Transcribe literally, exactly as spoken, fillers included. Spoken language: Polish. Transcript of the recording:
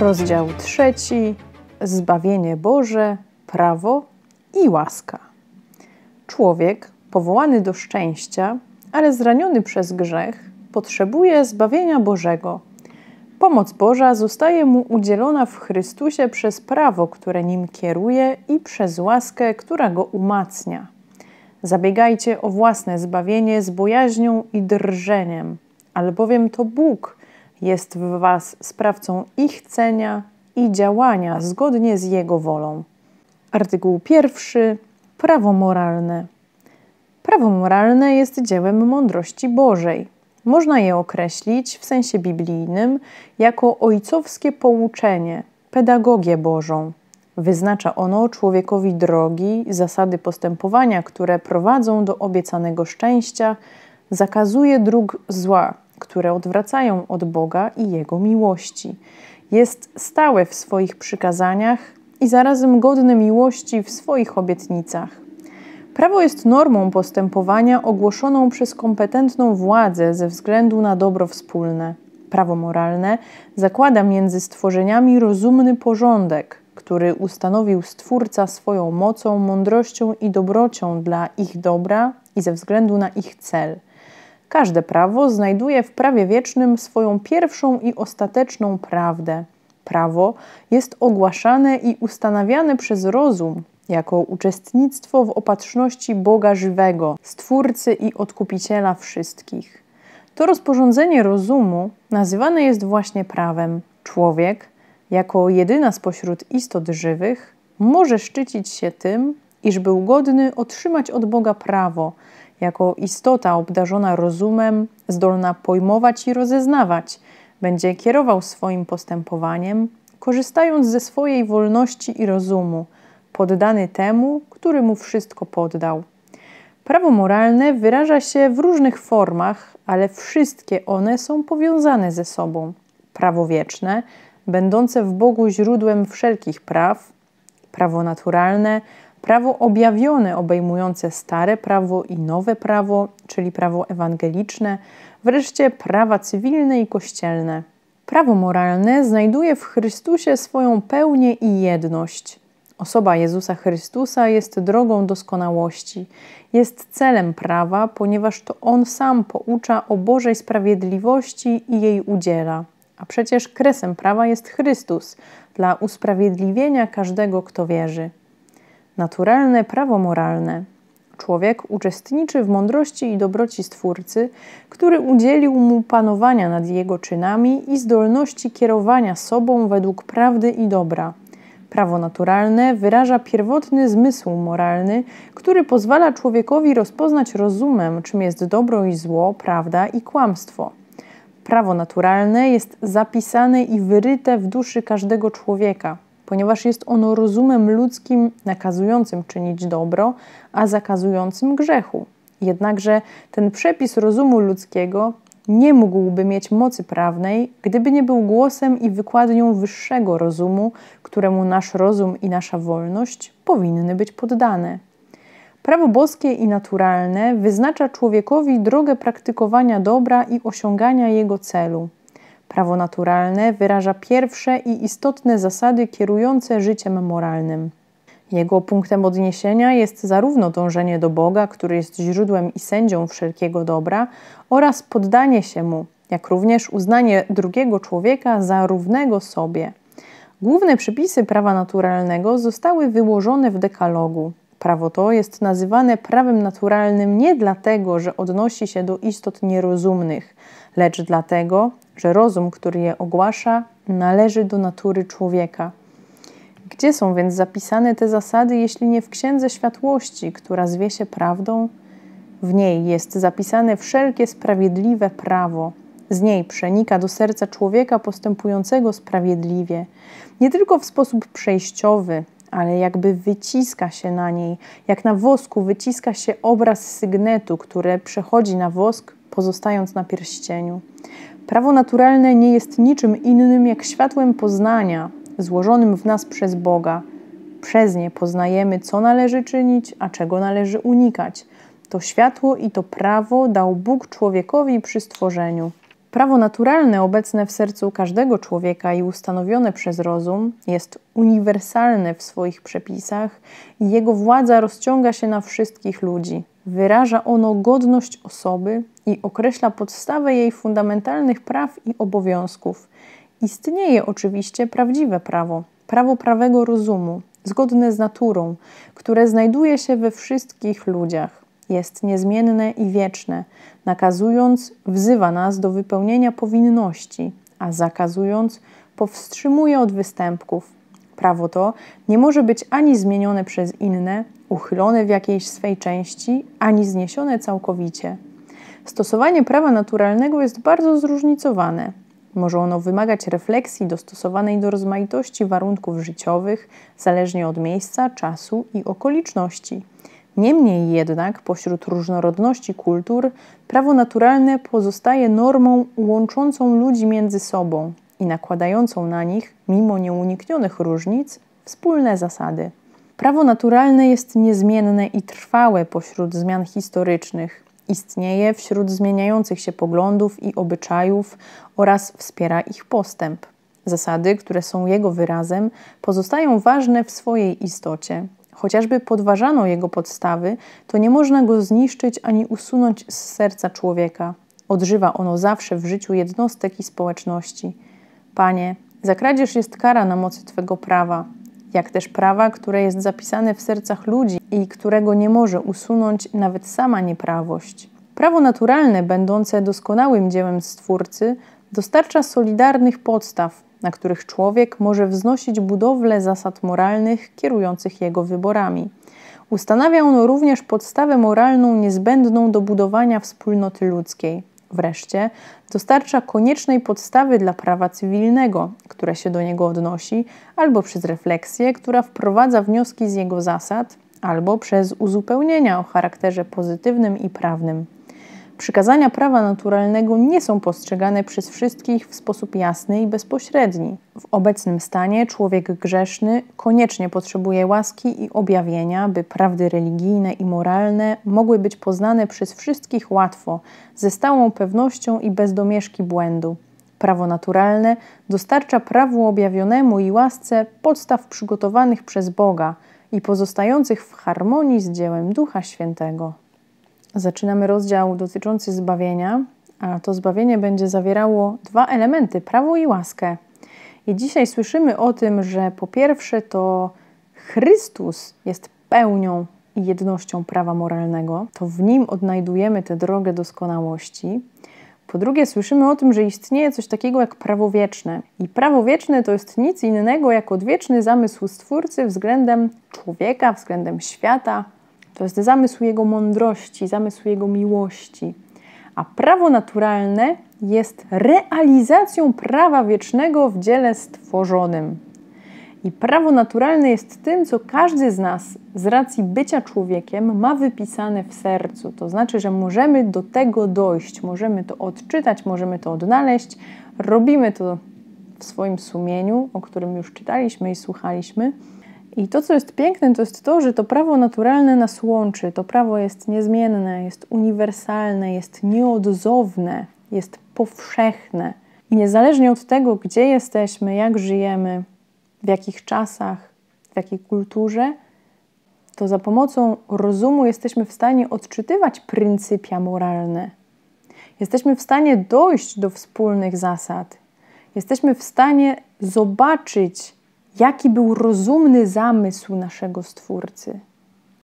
Rozdział trzeci. Zbawienie Boże, prawo i łaska. Człowiek powołany do szczęścia, ale zraniony przez grzech, potrzebuje zbawienia Bożego. Pomoc Boża zostaje mu udzielona w Chrystusie przez prawo, które nim kieruje i przez łaskę, która go umacnia. Zabiegajcie o własne zbawienie z bojaźnią i drżeniem, albowiem to Bóg jest w was sprawcą i chcenia, i działania zgodnie z Jego wolą. Artykuł pierwszy. Prawo moralne. Prawo moralne jest dziełem mądrości Bożej. Można je określić w sensie biblijnym jako ojcowskie pouczenie, pedagogię Bożą. Wyznacza ono człowiekowi drogi, zasady postępowania, które prowadzą do obiecanego szczęścia, zakazuje dróg zła, które odwracają od Boga i Jego miłości. Jest stałe w swoich przykazaniach i zarazem godne miłości w swoich obietnicach. Prawo jest normą postępowania ogłoszoną przez kompetentną władzę ze względu na dobro wspólne. Prawo moralne zakłada między stworzeniami rozumny porządek, który ustanowił Stwórca swoją mocą, mądrością i dobrocią dla ich dobra i ze względu na ich cel. Każde prawo znajduje w prawie wiecznym swoją pierwszą i ostateczną prawdę. Prawo jest ogłaszane i ustanawiane przez rozum jako uczestnictwo w opatrzności Boga żywego, Stwórcy i Odkupiciela wszystkich. To rozporządzenie rozumu nazywane jest właśnie prawem. Człowiek, jako jedyna spośród istot żywych, może szczycić się tym, iż był godny otrzymać od Boga prawo, jako istota obdarzona rozumem, zdolna pojmować i rozeznawać, będzie kierował swoim postępowaniem, korzystając ze swojej wolności i rozumu, poddany temu, który mu wszystko poddał. Prawo moralne wyraża się w różnych formach, ale wszystkie one są powiązane ze sobą. Prawo wieczne, będące w Bogu źródłem wszelkich praw, prawo naturalne, prawo objawione obejmujące stare prawo i nowe prawo, czyli prawo ewangeliczne, wreszcie prawa cywilne i kościelne. Prawo moralne znajduje w Chrystusie swoją pełnię i jedność. Osoba Jezusa Chrystusa jest drogą doskonałości, jest celem prawa, ponieważ to On sam poucza o Bożej sprawiedliwości i jej udziela. A przecież kresem prawa jest Chrystus dla usprawiedliwienia każdego, kto wierzy. Naturalne prawo moralne. Człowiek uczestniczy w mądrości i dobroci Stwórcy, który udzielił mu panowania nad jego czynami i zdolności kierowania sobą według prawdy i dobra. Prawo naturalne wyraża pierwotny zmysł moralny, który pozwala człowiekowi rozpoznać rozumem, czym jest dobro i zło, prawda i kłamstwo. Prawo naturalne jest zapisane i wyryte w duszy każdego człowieka, ponieważ jest ono rozumem ludzkim nakazującym czynić dobro, a zakazującym grzechu. Jednakże ten przepis rozumu ludzkiego nie mógłby mieć mocy prawnej, gdyby nie był głosem i wykładnią wyższego rozumu, któremu nasz rozum i nasza wolność powinny być poddane. Prawo boskie i naturalne wyznacza człowiekowi drogę praktykowania dobra i osiągania jego celu. Prawo naturalne wyraża pierwsze i istotne zasady kierujące życiem moralnym. Jego punktem odniesienia jest zarówno dążenie do Boga, który jest źródłem i sędzią wszelkiego dobra, oraz poddanie się Mu, jak również uznanie drugiego człowieka za równego sobie. Główne przepisy prawa naturalnego zostały wyłożone w dekalogu. Prawo to jest nazywane prawem naturalnym nie dlatego, że odnosi się do istot nierozumnych, lecz dlatego, że rozum, który je ogłasza, należy do natury człowieka. Gdzie są więc zapisane te zasady, jeśli nie w Księdze Światłości, która zwie się prawdą? W niej jest zapisane wszelkie sprawiedliwe prawo. Z niej przenika do serca człowieka postępującego sprawiedliwie. Nie tylko w sposób przejściowy, ale jakby wyciska się na niej, jak na wosku wyciska się obraz sygnetu, który przechodzi na wosk, pozostając na pierścieniu. Prawo naturalne nie jest niczym innym jak światłem poznania, złożonym w nas przez Boga. Przez nie poznajemy, co należy czynić, a czego należy unikać. To światło i to prawo dał Bóg człowiekowi przy stworzeniu. Prawo naturalne obecne w sercu każdego człowieka i ustanowione przez rozum jest uniwersalne w swoich przepisach i jego władza rozciąga się na wszystkich ludzi. Wyraża ono godność osoby i określa podstawę jej fundamentalnych praw i obowiązków. Istnieje oczywiście prawdziwe prawo, prawo prawego rozumu, zgodne z naturą, które znajduje się we wszystkich ludziach. Jest niezmienne i wieczne. Nakazując, wzywa nas do wypełnienia powinności, a zakazując, powstrzymuje od występków. Prawo to nie może być ani zmienione przez inne, uchylone w jakiejś swej części, ani zniesione całkowicie. Stosowanie prawa naturalnego jest bardzo zróżnicowane. Może ono wymagać refleksji dostosowanej do rozmaitości warunków życiowych, zależnie od miejsca, czasu i okoliczności. Niemniej jednak, pośród różnorodności kultur, prawo naturalne pozostaje normą łączącą ludzi między sobą i nakładającą na nich, mimo nieuniknionych różnic, wspólne zasady. Prawo naturalne jest niezmienne i trwałe pośród zmian historycznych. Istnieje wśród zmieniających się poglądów i obyczajów oraz wspiera ich postęp. Zasady, które są jego wyrazem, pozostają ważne w swojej istocie. Chociażby podważano jego podstawy, to nie można go zniszczyć ani usunąć z serca człowieka. Odżywa ono zawsze w życiu jednostek i społeczności. Panie, za kradzież jest kara na mocy Twego prawa, jak też prawa, które jest zapisane w sercach ludzi i którego nie może usunąć nawet sama nieprawość. Prawo naturalne, będące doskonałym dziełem Stwórcy, dostarcza solidarnych podstaw, na których człowiek może wznosić budowlę zasad moralnych kierujących jego wyborami. Ustanawia ono również podstawę moralną niezbędną do budowania wspólnoty ludzkiej. Wreszcie dostarcza koniecznej podstawy dla prawa cywilnego, które się do niego odnosi, albo przez refleksję, która wprowadza wnioski z jego zasad, albo przez uzupełnienia o charakterze pozytywnym i prawnym. Przykazania prawa naturalnego nie są postrzegane przez wszystkich w sposób jasny i bezpośredni. W obecnym stanie człowiek grzeszny koniecznie potrzebuje łaski i objawienia, by prawdy religijne i moralne mogły być poznane przez wszystkich łatwo, ze stałą pewnością i bez domieszki błędu. Prawo naturalne dostarcza prawu objawionemu i łasce podstaw przygotowanych przez Boga i pozostających w harmonii z dziełem Ducha Świętego. Zaczynamy rozdział dotyczący zbawienia, a to zbawienie będzie zawierało dwa elementy, prawo i łaskę. I dzisiaj słyszymy o tym, że po pierwsze to Chrystus jest pełnią i jednością prawa moralnego, to w Nim odnajdujemy tę drogę doskonałości. Po drugie słyszymy o tym, że istnieje coś takiego jak prawo wieczne. I prawo wieczne to jest nic innego jak odwieczny zamysł Stwórcy względem człowieka, względem świata. To jest zamysł Jego mądrości, zamysł Jego miłości. A prawo naturalne jest realizacją prawa wiecznego w dziele stworzonym. I prawo naturalne jest tym, co każdy z nas z racji bycia człowiekiem ma wypisane w sercu. To znaczy, że możemy do tego dojść, możemy to odczytać, możemy to odnaleźć. Robimy to w swoim sumieniu, o którym już czytaliśmy i słuchaliśmy. I to, co jest piękne, to jest to, że to prawo naturalne nas łączy. To prawo jest niezmienne, jest uniwersalne, jest nieodzowne, jest powszechne. I niezależnie od tego, gdzie jesteśmy, jak żyjemy, w jakich czasach, w jakiej kulturze, to za pomocą rozumu jesteśmy w stanie odczytywać pryncypia moralne. Jesteśmy w stanie dojść do wspólnych zasad. Jesteśmy w stanie zobaczyć, jaki był rozumny zamysł naszego Stwórcy.